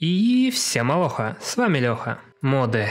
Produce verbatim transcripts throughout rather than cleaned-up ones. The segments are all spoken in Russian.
И всем алоха, с вами Леха. Моды.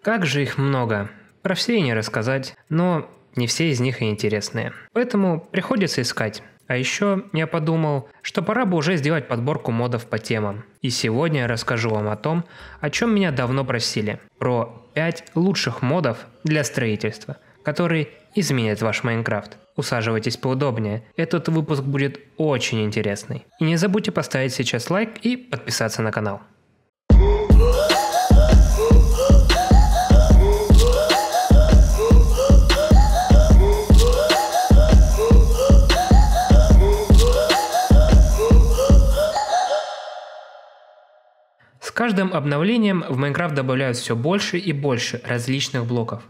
Как же их много. Про все и не рассказать, но не все из них и интересные. Поэтому приходится искать. А еще я подумал, что пора бы уже сделать подборку модов по темам. И сегодня я расскажу вам о том, о чем меня давно просили. Про пять лучших модов для строительства, которые изменят ваш Майнкрафт. Усаживайтесь поудобнее, этот выпуск будет очень интересный. И не забудьте поставить сейчас лайк и подписаться на канал. С каждым обновлением в Майнкрафт добавляют все больше и больше различных блоков.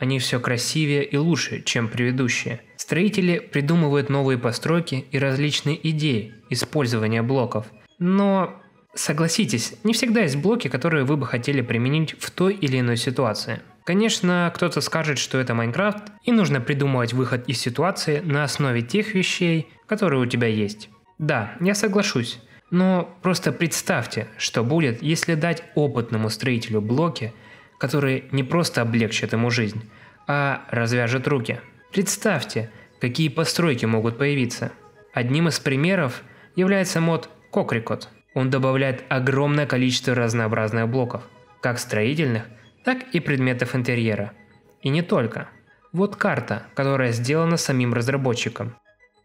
Они все красивее и лучше, чем предыдущие. Строители придумывают новые постройки и различные идеи использования блоков. Но, согласитесь, не всегда есть блоки, которые вы бы хотели применить в той или иной ситуации. Конечно, кто-то скажет, что это Майнкрафт, и нужно придумывать выход из ситуации на основе тех вещей, которые у тебя есть. Да, я соглашусь, но просто представьте, что будет, если дать опытному строителю блоки, которые не просто облегчат ему жизнь, а развяжут руки. Представьте, какие постройки могут появиться. Одним из примеров является мод Cocricot. Он добавляет огромное количество разнообразных блоков, как строительных, так и предметов интерьера. И не только. Вот карта, которая сделана самим разработчиком.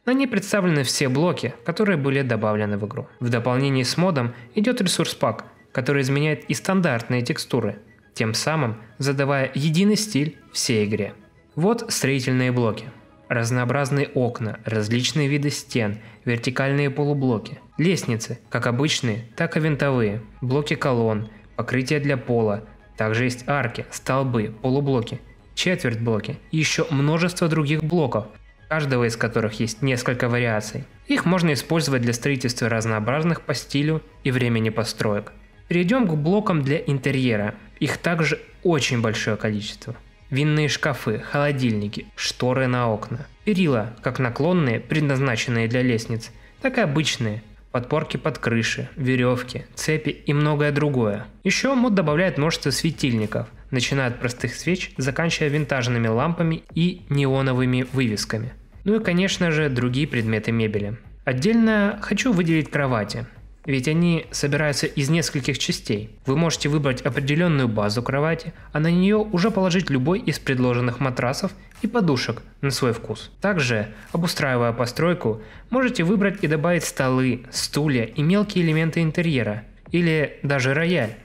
На ней представлены все блоки, которые были добавлены в игру. В дополнение с модом идет ресурс-пак, который изменяет и стандартные текстуры, тем самым задавая единый стиль всей игре. Вот строительные блоки. Разнообразные окна, различные виды стен, вертикальные полублоки, лестницы, как обычные, так и винтовые, блоки колонн, покрытие для пола, также есть арки, столбы, полублоки, четверть блоки и еще множество других блоков, каждого из которых есть несколько вариаций. Их можно использовать для строительства разнообразных по стилю и времени построек. Перейдем к блокам для интерьера. Их также очень большое количество. Винные шкафы, холодильники, шторы на окна. Перила, как наклонные, предназначенные для лестниц, так и обычные. Подпорки под крыши, веревки, цепи и многое другое. Еще мод добавляет множество светильников, начиная от простых свеч, заканчивая винтажными лампами и неоновыми вывесками. Ну и, конечно же, другие предметы мебели. Отдельно хочу выделить кровати. Ведь они собираются из нескольких частей. Вы можете выбрать определенную базу кровати, а на нее уже положить любой из предложенных матрасов и подушек на свой вкус. Также, обустраивая постройку, можете выбрать и добавить столы, стулья и мелкие элементы интерьера, или даже рояль.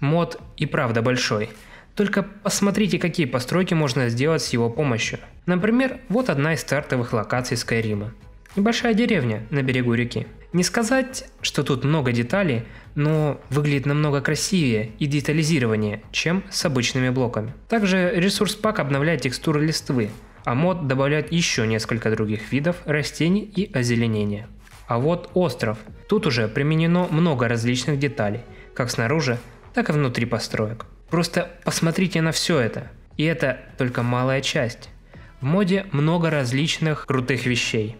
Мод и правда большой. Только посмотрите, какие постройки можно сделать с его помощью. Например, вот одна из стартовых локаций Скайрима. Небольшая деревня на берегу реки. Не сказать, что тут много деталей, но выглядит намного красивее и детализированнее, чем с обычными блоками. Также ресурс-пак обновляет текстуры листвы, а мод добавляет еще несколько других видов растений и озеленения. А вот остров. Тут уже применено много различных деталей, как снаружи, так и внутри построек. Просто посмотрите на все это, и это только малая часть. В моде много различных крутых вещей,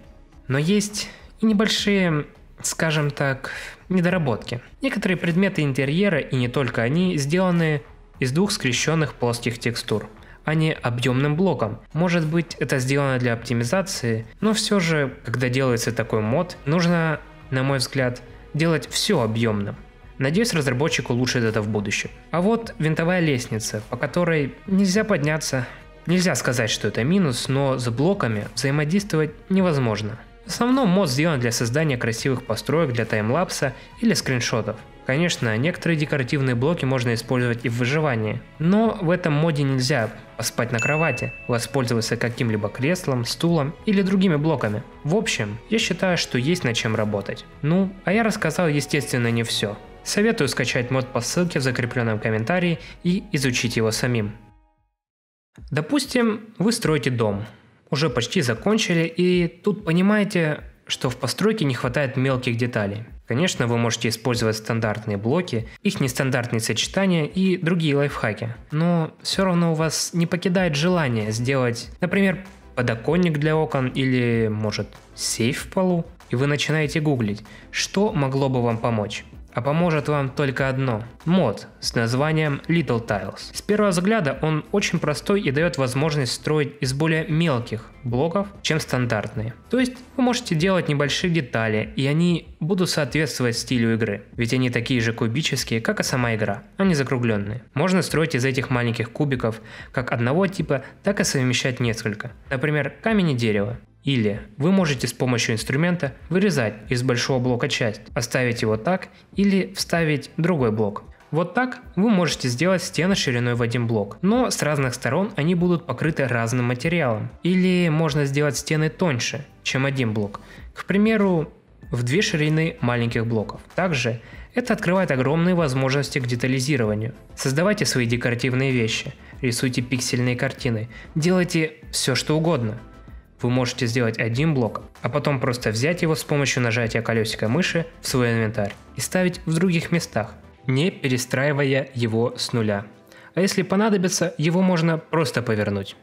но есть и небольшие, скажем так, недоработки. Некоторые предметы интерьера, и не только они, сделаны из двух скрещенных плоских текстур, а не объемным блоком. Может быть, это сделано для оптимизации, но все же, когда делается такой мод, нужно, на мой взгляд, делать все объемным. Надеюсь, разработчик улучшит это в будущем. А вот винтовая лестница, по которой нельзя подняться. Нельзя сказать, что это минус, но с блоками взаимодействовать невозможно. В основном мод сделан для создания красивых построек для таймлапса или скриншотов. Конечно, некоторые декоративные блоки можно использовать и в выживании, но в этом моде нельзя поспать на кровати, воспользоваться каким-либо креслом, стулом или другими блоками. В общем, я считаю, что есть над чем работать. Ну, а я рассказал, естественно, не все. Советую скачать мод по ссылке в закрепленном комментарии и изучить его самим. Допустим, вы строите дом. Уже почти закончили, и тут понимаете, что в постройке не хватает мелких деталей. Конечно, вы можете использовать стандартные блоки, их нестандартные сочетания и другие лайфхаки, но все равно у вас не покидает желание сделать, например, подоконник для окон или, может, сейф в полу, и вы начинаете гуглить, что могло бы вам помочь. а поможет вам только одно – мод с названием Little Tiles. С первого взгляда он очень простой и дает возможность строить из более мелких блоков, чем стандартные. То есть вы можете делать небольшие детали, и они будут соответствовать стилю игры, ведь они такие же кубические, как и сама игра, а не закругленные. Можно строить из этих маленьких кубиков как одного типа, так и совмещать несколько, например, камень и дерево. Или вы можете с помощью инструмента вырезать из большого блока часть, оставить его так или вставить другой блок. Вот так вы можете сделать стены шириной в один блок, но с разных сторон они будут покрыты разным материалом. Или можно сделать стены тоньше, чем один блок, к примеру, в две ширины маленьких блоков. Также это открывает огромные возможности к детализированию. Создавайте свои декоративные вещи, рисуйте пиксельные картины, делайте все что угодно. Вы можете сделать один блок, а потом просто взять его с помощью нажатия колесика мыши в свой инвентарь и ставить в других местах, не перестраивая его с нуля. А если понадобится, его можно просто повернуть.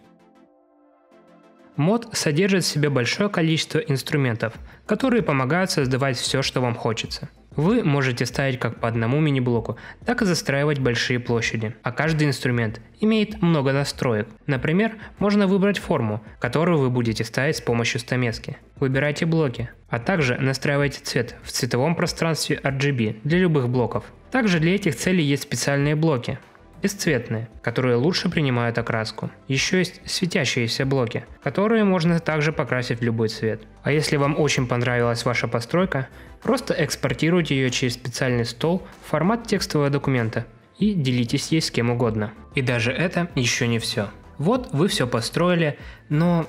Мод содержит в себе большое количество инструментов, которые помогают создавать все, что вам хочется. Вы можете ставить как по одному мини-блоку, так и застраивать большие площади, а каждый инструмент имеет много настроек. Например, можно выбрать форму, которую вы будете ставить с помощью стамески. Выбирайте блоки, а также настраивайте цвет в цветовом пространстве эр джи би для любых блоков. Также для этих целей есть специальные блоки, бесцветные, которые лучше принимают окраску. Еще есть светящиеся блоки, которые можно также покрасить в любой цвет. А если вам очень понравилась ваша постройка, просто экспортируйте ее через специальный стол в формат текстового документа и делитесь ей с кем угодно. И даже это еще не все. Вот вы все построили, но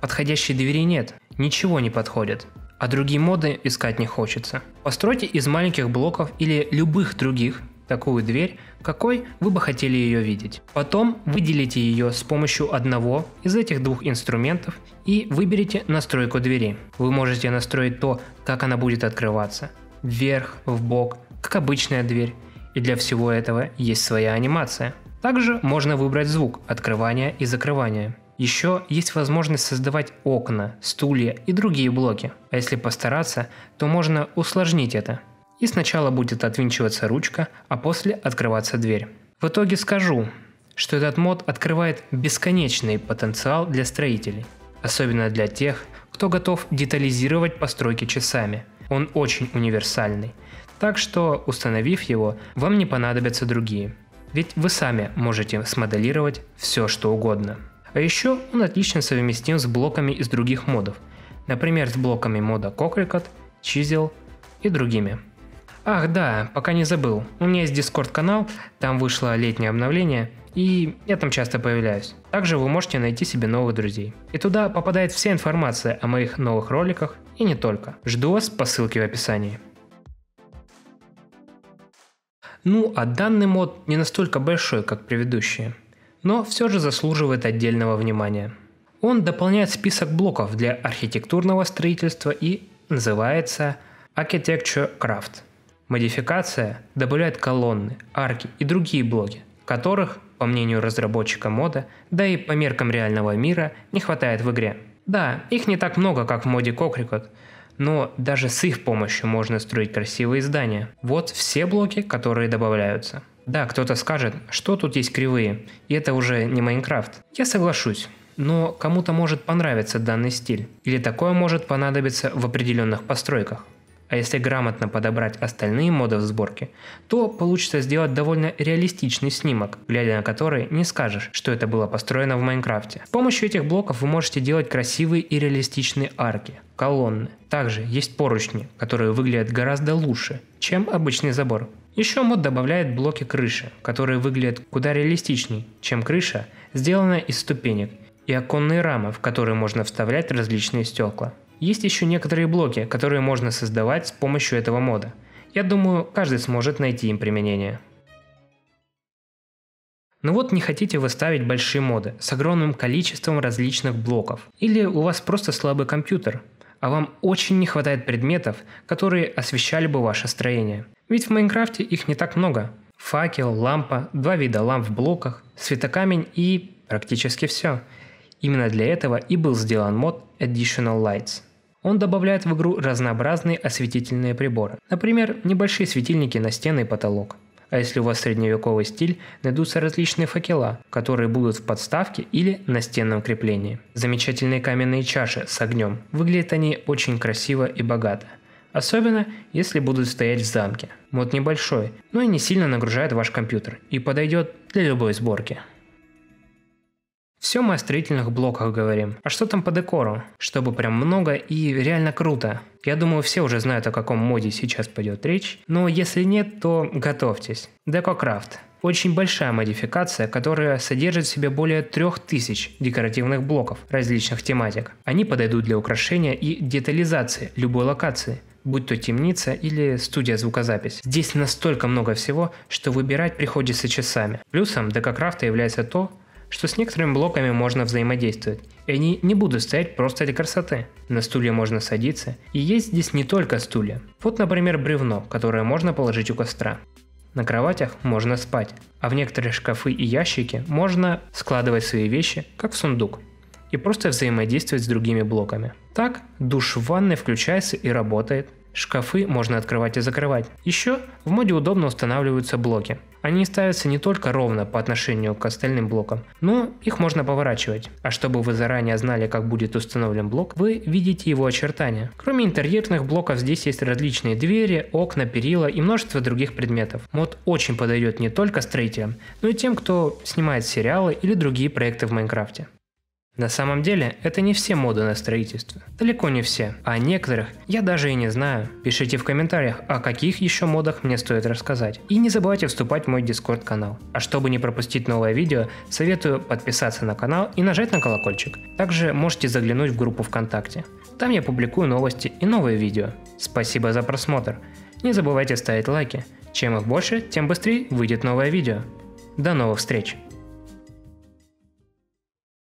подходящей двери нет, ничего не подходит, а другие моды искать не хочется. Постройте из маленьких блоков или любых других такую дверь, какой вы бы хотели ее видеть. Потом выделите ее с помощью одного из этих двух инструментов и выберите настройку двери. Вы можете настроить то, как она будет открываться, вверх, вбок, как обычная дверь, и для всего этого есть своя анимация. Также можно выбрать звук открывания и закрывания. Еще есть возможность создавать окна, стулья и другие блоки. А если постараться, то можно усложнить это. И сначала будет отвинчиваться ручка, а после открываться дверь. В итоге скажу, что этот мод открывает бесконечный потенциал для строителей, особенно для тех, кто готов детализировать постройки часами. Он очень универсальный, так что, установив его, вам не понадобятся другие, ведь вы сами можете смоделировать все что угодно. А еще он отлично совместим с блоками из других модов, например, с блоками мода Cocricot, Chisel и другими. Ах да, пока не забыл, у меня есть Discord канал, там вышло летнее обновление, и я там часто появляюсь. Также вы можете найти себе новых друзей. И туда попадает вся информация о моих новых роликах, и не только. Жду вас по ссылке в описании. Ну а данный мод не настолько большой, как предыдущие, но все же заслуживает отдельного внимания. Он дополняет список блоков для архитектурного строительства и называется Architecture Craft. Модификация добавляет колонны, арки и другие блоки, которых, по мнению разработчика мода, да и по меркам реального мира, не хватает в игре. Да, их не так много, как в моде Cocricot, но даже с их помощью можно строить красивые здания. Вот все блоки, которые добавляются. Да, кто-то скажет, что тут есть кривые, и это уже не Майнкрафт. Я соглашусь, но кому-то может понравиться данный стиль, или такое может понадобиться в определенных постройках. А если грамотно подобрать остальные моды в сборке, то получится сделать довольно реалистичный снимок, глядя на который не скажешь, что это было построено в Майнкрафте. С помощью этих блоков вы можете делать красивые и реалистичные арки, колонны. Также есть поручни, которые выглядят гораздо лучше, чем обычный забор. Еще мод добавляет блоки крыши, которые выглядят куда реалистичнее, чем крыша, сделанная из ступенек, и оконные рамы, в которые можно вставлять различные стекла. Есть еще некоторые блоки, которые можно создавать с помощью этого мода. Я думаю, каждый сможет найти им применение. Но вот не хотите вы ставить большие моды с огромным количеством различных блоков, или у вас просто слабый компьютер, а вам очень не хватает предметов, которые освещали бы ваше строение. Ведь в Майнкрафте их не так много. Факел, лампа, два вида ламп в блоках, светокамень и практически все. Именно для этого и был сделан мод Additional Lights. Он добавляет в игру разнообразные осветительные приборы, например, небольшие светильники на стены и потолок. А если у вас средневековый стиль, найдутся различные факела, которые будут в подставке или на стенном креплении. Замечательные каменные чаши с огнем, выглядят они очень красиво и богато. Особенно, если будут стоять в замке. Мод небольшой, но и не сильно нагружает ваш компьютер и подойдет для любой сборки. Все мы о строительных блоках говорим, а что там по декору? Чтобы прям много и реально круто. Я думаю, все уже знают, о каком моде сейчас пойдет речь, но если нет, то готовьтесь. Decocraft. Очень большая модификация, которая содержит в себе более трёх тысяч декоративных блоков различных тематик. Они подойдут для украшения и детализации любой локации, будь то темница или студия звукозаписи. Здесь настолько много всего, что выбирать приходится часами. Плюсом Decocraft является то, что с некоторыми блоками можно взаимодействовать, и они не будут стоять просто для красоты. На стулья можно садиться, и есть здесь не только стулья. Вот, например, бревно, которое можно положить у костра. На кроватях можно спать, а в некоторые шкафы и ящики можно складывать свои вещи, как в сундук, и просто взаимодействовать с другими блоками. Так, душ в ванной включается и работает, шкафы можно открывать и закрывать. Еще в моде удобно устанавливаются блоки. Они ставятся не только ровно по отношению к остальным блокам, но их можно поворачивать. А чтобы вы заранее знали, как будет установлен блок, вы видите его очертания. Кроме интерьерных блоков, здесь есть различные двери, окна, перила и множество других предметов. Мод очень подойдет не только строителям, но и тем, кто снимает сериалы или другие проекты в Майнкрафте. На самом деле, это не все моды на строительство. Далеко не все, а некоторых я даже и не знаю. Пишите в комментариях, о каких еще модах мне стоит рассказать. И не забывайте вступать в мой Discord канал. А чтобы не пропустить новое видео, советую подписаться на канал и нажать на колокольчик. Также можете заглянуть в группу ВКонтакте. Там я публикую новости и новые видео. Спасибо за просмотр. Не забывайте ставить лайки. Чем их больше, тем быстрее выйдет новое видео. До новых встреч!